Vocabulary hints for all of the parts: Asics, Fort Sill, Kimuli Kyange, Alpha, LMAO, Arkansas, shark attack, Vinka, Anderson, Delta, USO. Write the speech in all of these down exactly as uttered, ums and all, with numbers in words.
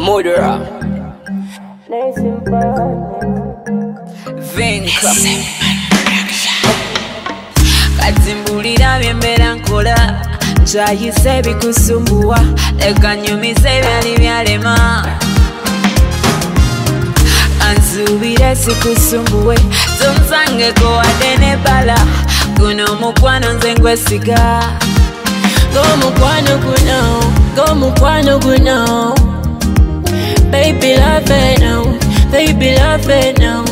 Murderer Vinka Kati mbulira bye mbeera nkola Njayise ebikusumbuwa Leka nnyumize ebyali byalema Kansuubire sikusumbuwe Tunsangeko wadde n'ebbala Guno omukwano nze ngwesiga Ng'omukwano guno Ng'omukwano guno Baby love it now, baby love it now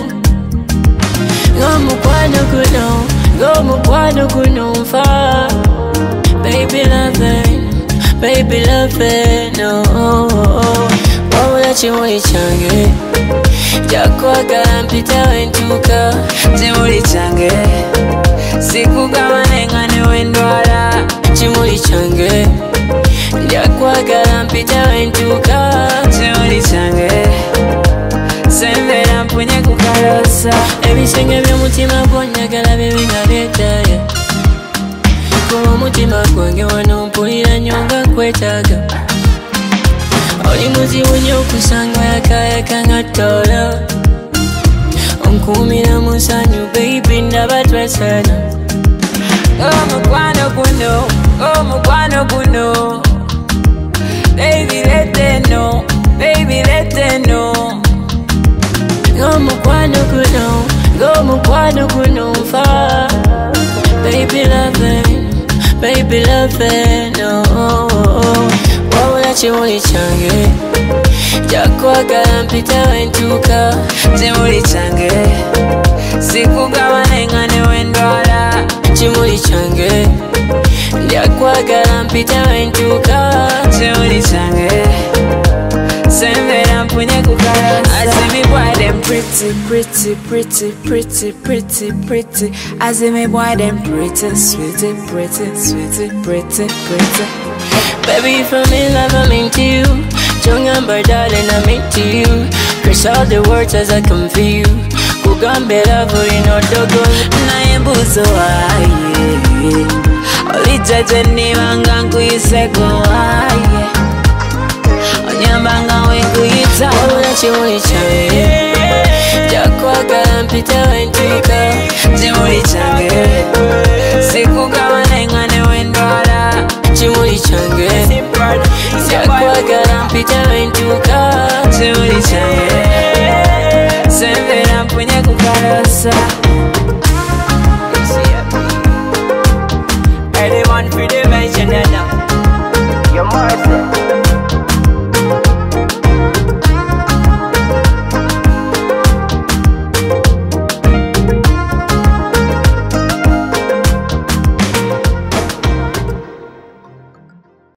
Ng'omukwano guno, ng'omukwano guno nfa Baby love it, baby love it now Wabula kimuli kyange Njakwagala mpitawe ntuuka Kimuli kyange Sikugaba nenga niwe ndwala Kimuli kyange Njakwagala mpitawe ntuuka Ebisenge by'omutima gw'onjagala bibi nga byetaaga Kuba omutima gwange wano mpulira nnyo nga nkwetaaga Oli muzibu nnyo okusanga oyakaayaka nga ttoola Onkuumira mu ssanyu baby ndaba twesaana Omukwano guno, omukwano guno Baby leeta eno, baby leeta eno Ng'omukwano guno, ng'omukwano guno nfa Baby love it, baby love it, no Wabula kimuli kyange Njakwagala mpitawe ntuuka Kimuli kyange Sikugaba nenga niwe ndwala Kimuli kyange Njakwagala mpitawe ntuuka Kimuli kyange Sembera mpunye kukarasa Pretty, pretty, pretty, pretty, pretty, pretty As in me boy them pretty, sweetie, pretty, sweetie, pretty, pretty Baby if I'm in love I'm into you Chongamba darling I'm into you Curse all the words as I come for you Kugamba love ino dogo Naye mbuzo aye Olijaje niba nga nkuyiseko aye Onyamba nga nkuyita Wabula kimuli kyange Njakwagala mpitawe ntuuka Kimuli kyange Sikugaba nenga niwe ndwala Kimuli kyange Njakwagala mpitawe ntuuka Kimuli kyange Sembera mpunye kukalasa